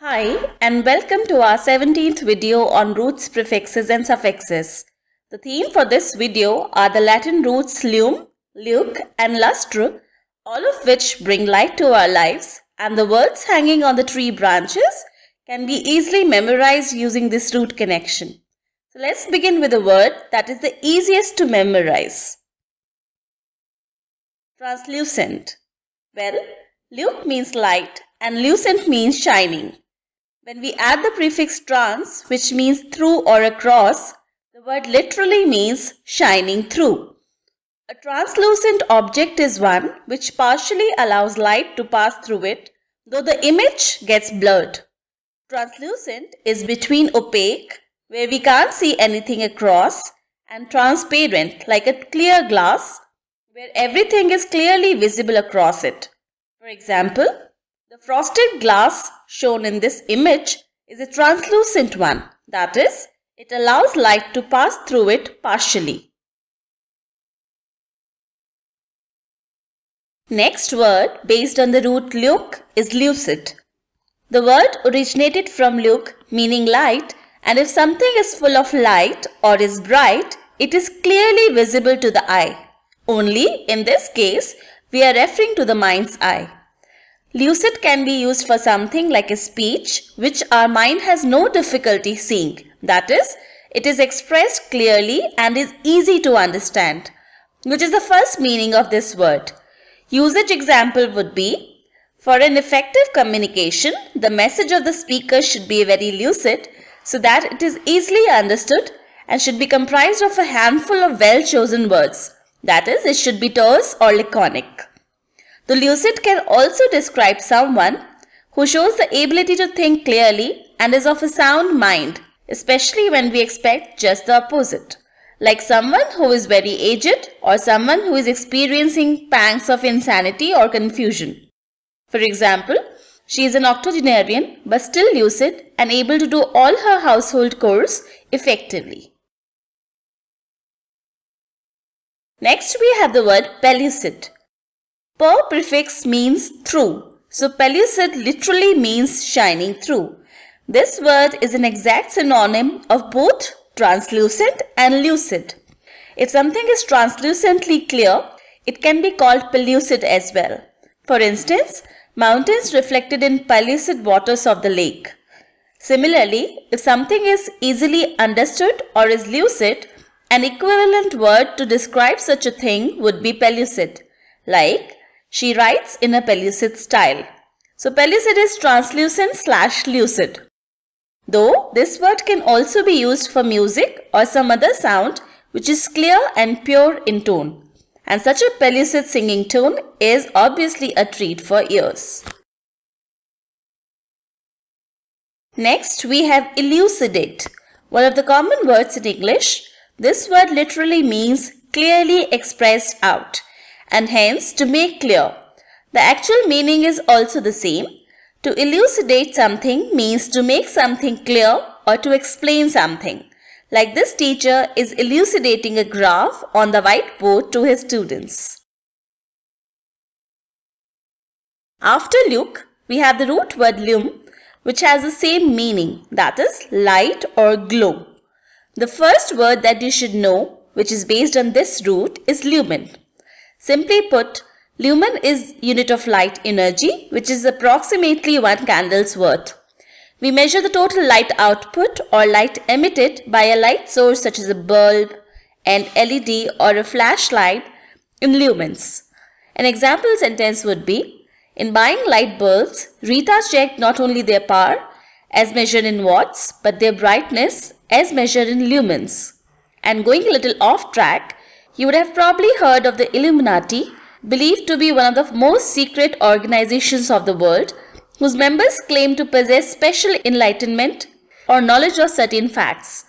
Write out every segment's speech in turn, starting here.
Hi and welcome to our 17th video on roots, prefixes and suffixes. The theme for this video are the Latin roots LUM, LUC and LUSTR, all of which bring light to our lives, and the words hanging on the tree branches can be easily memorized using this root connection. So let's begin with a word that is the easiest to memorize. Translucent. Well, LUC means light and lucent means shining. When we add the prefix trans, which means through or across, the word literally means shining through. A translucent object is one which partially allows light to pass through it, though the image gets blurred. Translucent is between opaque, where we can't see anything across, and transparent, like a clear glass, where everything is clearly visible across it. For example, the frosted glass shown in this image is a translucent one, that is, it allows light to pass through it partially. Next word based on the root LUC is lucid. The word originated from LUC, meaning light, and if something is full of light or is bright, it is clearly visible to the eye. Only in this case, we are referring to the mind's eye. Lucid can be used for something like a speech which our mind has no difficulty seeing. That is, it is expressed clearly and is easy to understand, which is the first meaning of this word. Usage example would be, for an effective communication, the message of the speaker should be very lucid so that it is easily understood and should be comprised of a handful of well-chosen words. That is, it should be terse or laconic. The lucid can also describe someone who shows the ability to think clearly and is of a sound mind, especially when we expect just the opposite, like someone who is very aged or someone who is experiencing pangs of insanity or confusion. For example, she is an octogenarian but still lucid and able to do all her household chores effectively. Next, we have the word pellucid. Per prefix means through, so pellucid literally means shining through. This word is an exact synonym of both translucent and lucid. If something is translucently clear, it can be called pellucid as well. For instance, mountains reflected in pellucid waters of the lake. Similarly, if something is easily understood or is lucid, an equivalent word to describe such a thing would be pellucid, like she writes in a pellucid style. So pellucid is translucent / lucid. Though this word can also be used for music or some other sound which is clear and pure in tone. And such a pellucid singing tone is obviously a treat for ears. Next we have elucidate, one of the common words in English. This word literally means clearly expressed out, and hence to make clear. The actual meaning is also the same. To elucidate something means to make something clear or to explain something. Like this teacher is elucidating a graph on the whiteboard to his students. After LUC, we have the root word LUM, which has the same meaning, that is light or glow. The first word that you should know, which is based on this root, is lumen. Simply put, lumen is unit of light energy, which is approximately 1 candle's worth. We measure the total light output or light emitted by a light source such as a bulb, an LED or a flashlight in lumens. An example sentence would be, in buying light bulbs, Rita checked not only their power, as measured in watts, but their brightness as measured in lumens. And going a little off track, you would have probably heard of the Illuminati, believed to be one of the most secret organizations of the world, whose members claim to possess special enlightenment or knowledge of certain facts.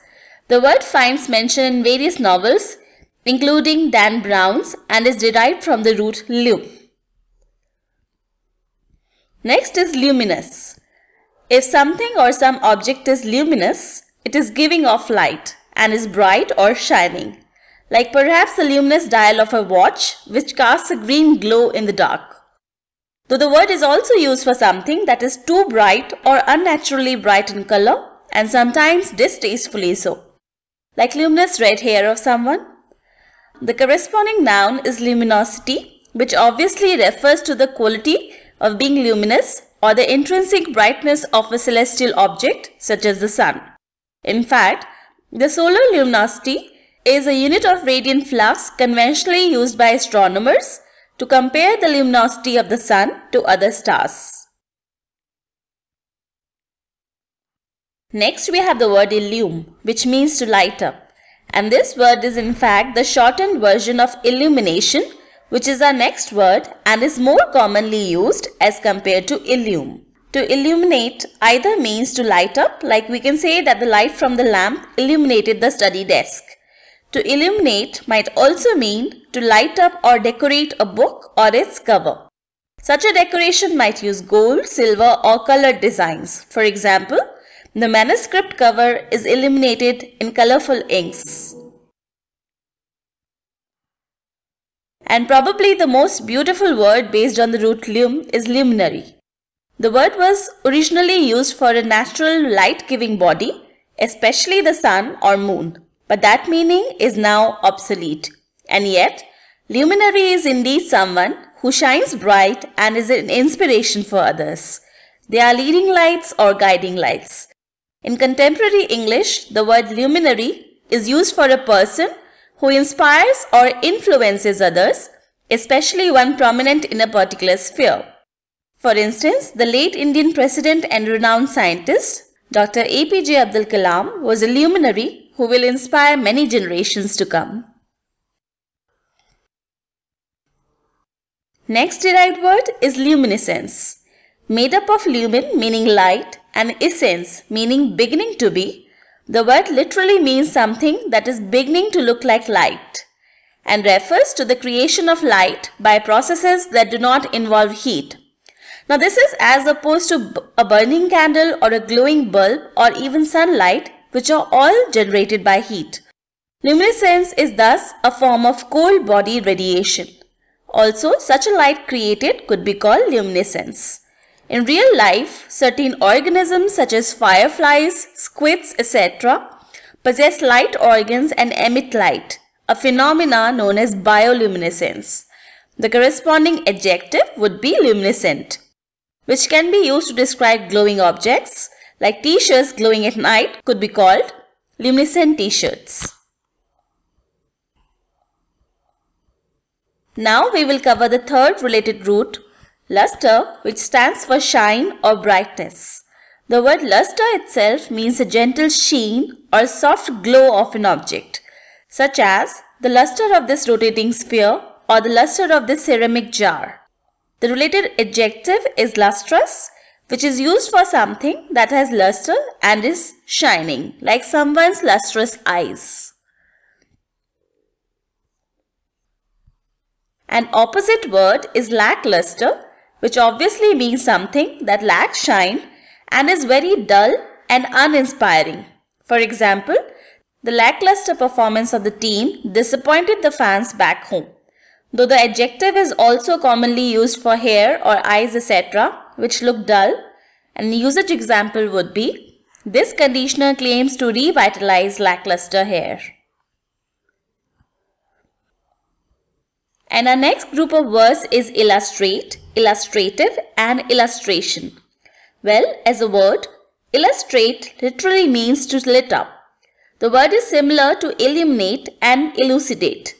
The word finds mention in various novels, including Dan Brown's, and is derived from the root lum. Next is luminous. If something or some object is luminous, it is giving off light and is bright or shining, like perhaps the luminous dial of a watch which casts a green glow in the dark. though the word is also used for something that is too bright or unnaturally bright in color and sometimes distastefully so, like luminous red hair of someone. The corresponding noun is luminosity, which obviously refers to the quality of being luminous or the intrinsic brightness of a celestial object such as the sun. In fact, the solar luminosity is a unit of radiant flux conventionally used by astronomers to compare the luminosity of the sun to other stars. Next, we have the word illum, which means to light up. And this word is in fact the shortened version of illumination, which is our next word and is more commonly used as compared to illum. To illuminate either means to light up, like we can say that the light from the lamp illuminated the study desk. To illuminate might also mean to light up or decorate a book or its cover. Such a decoration might use gold, silver or colored designs. For example, the manuscript cover is illuminated in colorful inks. And probably the most beautiful word based on the root lum is luminary. The word was originally used for a natural light-giving body, especially the sun or moon. But that meaning is now obsolete. And yet, luminary is indeed someone who shines bright and is an inspiration for others. They are leading lights or guiding lights. In contemporary English, the word luminary is used for a person who inspires or influences others, especially one prominent in a particular sphere. For instance, the late Indian president and renowned scientist, Dr. APJ Abdul Kalam, was a luminary who will inspire many generations to come. Next derived word is luminescence. Made up of lumen meaning light and essence meaning beginning to be, the word literally means something that is beginning to look like light and refers to the creation of light by processes that do not involve heat. Now this is as opposed to a burning candle or a glowing bulb or even sunlight, which are all generated by heat. Luminescence is thus a form of cold body radiation. Also, such a light created could be called luminescence. In real life, certain organisms such as fireflies, squids, etc. possess light organs and emit light, a phenomena known as bioluminescence. The corresponding adjective would be luminescent, which can be used to describe glowing objects. Like t-shirts glowing at night could be called luminescent t-shirts. Now we will cover the third related root, lustre, which stands for shine or brightness. The word lustre itself means a gentle sheen or soft glow of an object, such as the lustre of this rotating sphere or the lustre of this ceramic jar. The related adjective is lustrous, which is used for something that has luster and is shining, like someone's lustrous eyes. An opposite word is lackluster, which obviously means something that lacks shine and is very dull and uninspiring. For example, the lackluster performance of the team disappointed the fans back home. Though the adjective is also commonly used for hair or eyes, etc., which look dull, and usage example would be, this conditioner claims to revitalize lackluster hair. And our next group of words is illustrate, illustrative and illustration. Well, as a word, illustrate literally means to lit up. The word is similar to illuminate and elucidate.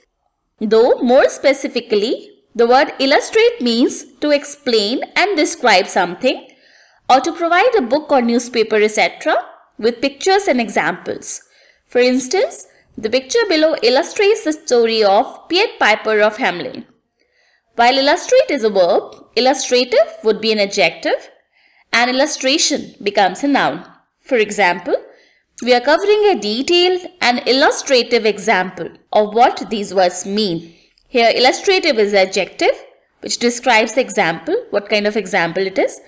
Though more specifically, the word illustrate means to explain and describe something or to provide a book or newspaper etc. with pictures and examples. For instance, the picture below illustrates the story of Piet Piper of Hamelin. While illustrate is a verb, illustrative would be an adjective and illustration becomes a noun. For example, we are covering a detailed and illustrative example of what these words mean. Here, illustrative is the adjective, which describes the example, what kind of example it is.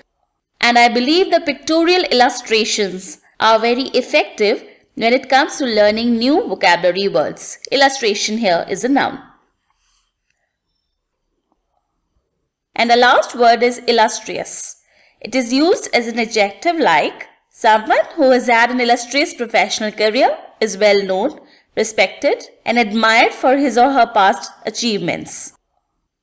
And I believe the pictorial illustrations are very effective when it comes to learning new vocabulary words. Illustration here is a noun. And the last word is illustrious. It is used as an adjective like someone who has had an illustrious professional career is well known, respected and admired for his or her past achievements.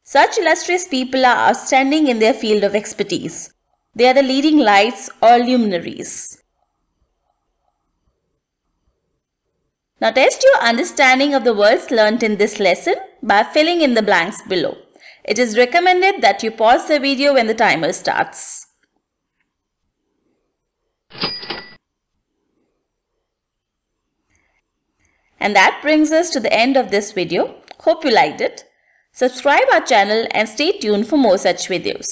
Such illustrious people are outstanding in their field of expertise. They are the leading lights or luminaries. Now test your understanding of the words learnt in this lesson by filling in the blanks below. It is recommended that you pause the video when the timer starts. And that brings us to the end of this video. Hope you liked it. Subscribe our channel and stay tuned for more such videos.